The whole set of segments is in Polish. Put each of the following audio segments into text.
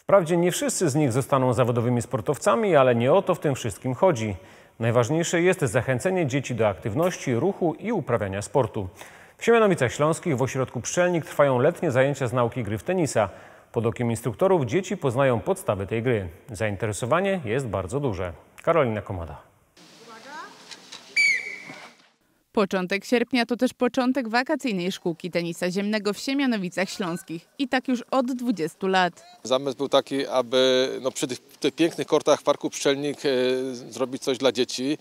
Wprawdzie nie wszyscy z nich zostaną zawodowymi sportowcami, ale nie o to w tym wszystkim chodzi. Najważniejsze jest zachęcenie dzieci do aktywności, ruchu i uprawiania sportu. W Siemianowicach Śląskich w ośrodku Pszczelnik trwają letnie zajęcia z nauki gry w tenisa. Pod okiem instruktorów dzieci poznają podstawy tej gry. Zainteresowanie jest bardzo duże. Karolina Komoda. Początek sierpnia to też początek wakacyjnej szkółki tenisa ziemnego w Siemianowicach Śląskich i tak już od 20 lat. Zamysł był taki, aby przy tych pięknych kortach Parku Pszczelnik zrobić coś dla dzieci,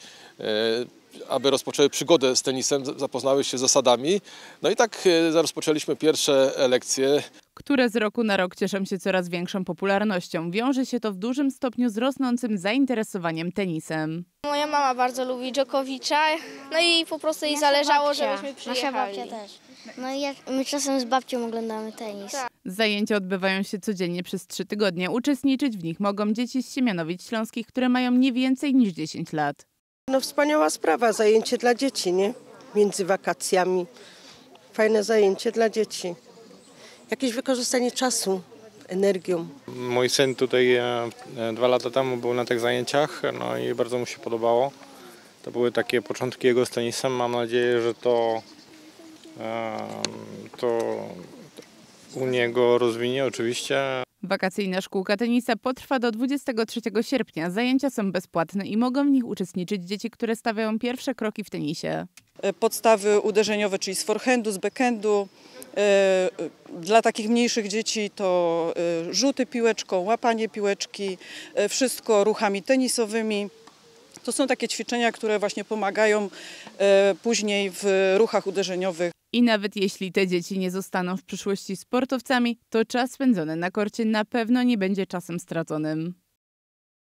aby rozpoczęły przygodę z tenisem, zapoznały się z zasadami. No i tak rozpoczęliśmy pierwsze lekcje. Które z roku na rok cieszą się coraz większą popularnością. Wiąże się to w dużym stopniu z rosnącym zainteresowaniem tenisem. Moja mama bardzo lubi Djokovicza, no i po prostu jej zależało, żebyśmy przyjechali. Nasza babcia też. No i my czasem z babcią oglądamy tenis. Zajęcia odbywają się codziennie przez 3 tygodnie. Uczestniczyć w nich mogą dzieci z Siemianowic Śląskich, które mają nie więcej niż 10 lat. No wspaniała sprawa, zajęcie dla dzieci, nie? Między wakacjami. Fajne zajęcie dla dzieci. Jakieś wykorzystanie czasu, energią. Mój syn tutaj 2 lata temu był na tych zajęciach, no i bardzo mu się podobało. To były takie początki jego z tenisem. Mam nadzieję, że to u niego rozwinie oczywiście. Wakacyjna szkółka tenisa potrwa do 23 sierpnia. Zajęcia są bezpłatne i mogą w nich uczestniczyć dzieci, które stawiają pierwsze kroki w tenisie. Podstawy uderzeniowe, czyli z forehandu, z backhandu. Dla takich mniejszych dzieci to rzuty piłeczką, łapanie piłeczki, wszystko ruchami tenisowymi. To są takie ćwiczenia, które właśnie pomagają później w ruchach uderzeniowych. I nawet jeśli te dzieci nie zostaną w przyszłości sportowcami, to czas spędzony na korcie na pewno nie będzie czasem straconym.